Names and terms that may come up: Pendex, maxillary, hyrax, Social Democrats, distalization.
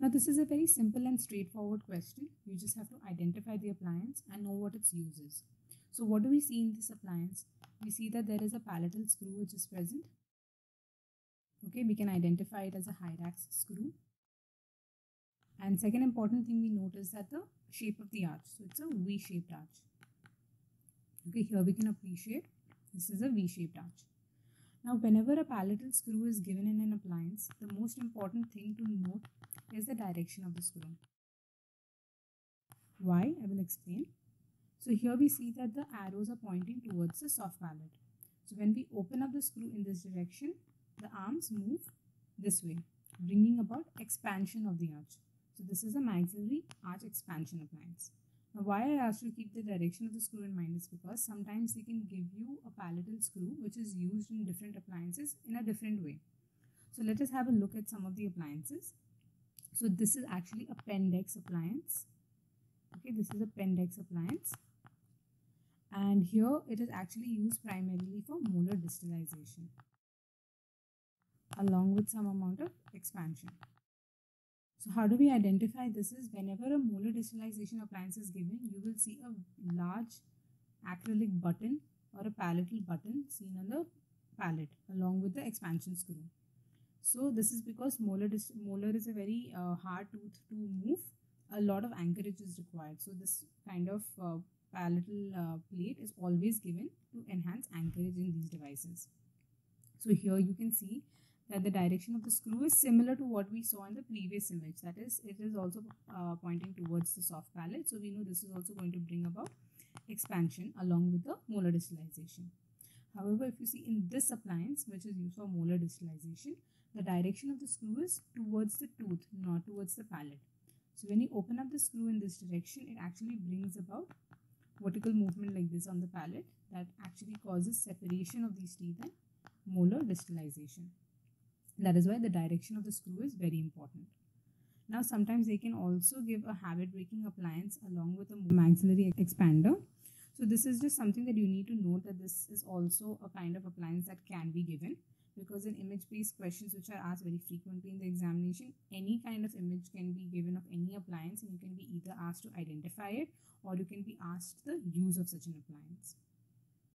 Now this is a very simple and straightforward question. You just have to identify the appliance and know what its use is. So what do we see in this appliance? We see that there is a palatal screw which is present. Okay, we can identify it as a hyrax screw. And second important thing we notice that the shape of the arch. So it's a V-shaped arch. Okay, here we can appreciate this is a V-shaped arch. Now whenever a palatal screw is given in an appliance, the most important thing to note is the direction of the screw. Why? I will explain. So here we see that the arrows are pointing towards the soft palate. So when we open up the screw in this direction, the arms move this way, bringing about expansion of the arch. So this is a maxillary arch expansion appliance. Now why I asked you to keep the direction of the screw in mind is because sometimes they can give you a palatal screw which is used in different appliances in a different way. So let us have a look at some of the appliances. So this is actually a Pendex appliance. Okay, this is a Pendex appliance. And here it is actually used primarily for molar distalization, along with some amount of expansion. So how do we identify this is whenever a molar distalization appliance is given, you will see a large acrylic button or a palatal button seen on the palate along with the expansion screw. So this is because molar is a very hard tooth to move. A lot of anchorage is required. So this kind of palatal plate is always given to enhance anchorage in these devices. So here you can see that the direction of the screw is similar to what we saw in the previous image. That is, it is also pointing towards the soft palate. So we know this is also going to bring about expansion along with the molar distalization. However, if you see in this appliance, which is used for molar distalization, the direction of the screw is towards the tooth, not towards the palate. So when you open up the screw in this direction, it actually brings about vertical movement like this on the palate that actually causes separation of these teeth and molar distalization. That is why the direction of the screw is very important. Now sometimes they can also give a habit breaking appliance along with a maxillary expander. So this is just something that you need to note, that this is also a kind of appliance that can be given, because in image-based questions which are asked very frequently in the examination, any kind of image can be given of any appliance and you can be either asked to identify it or you can be asked the use of such an appliance.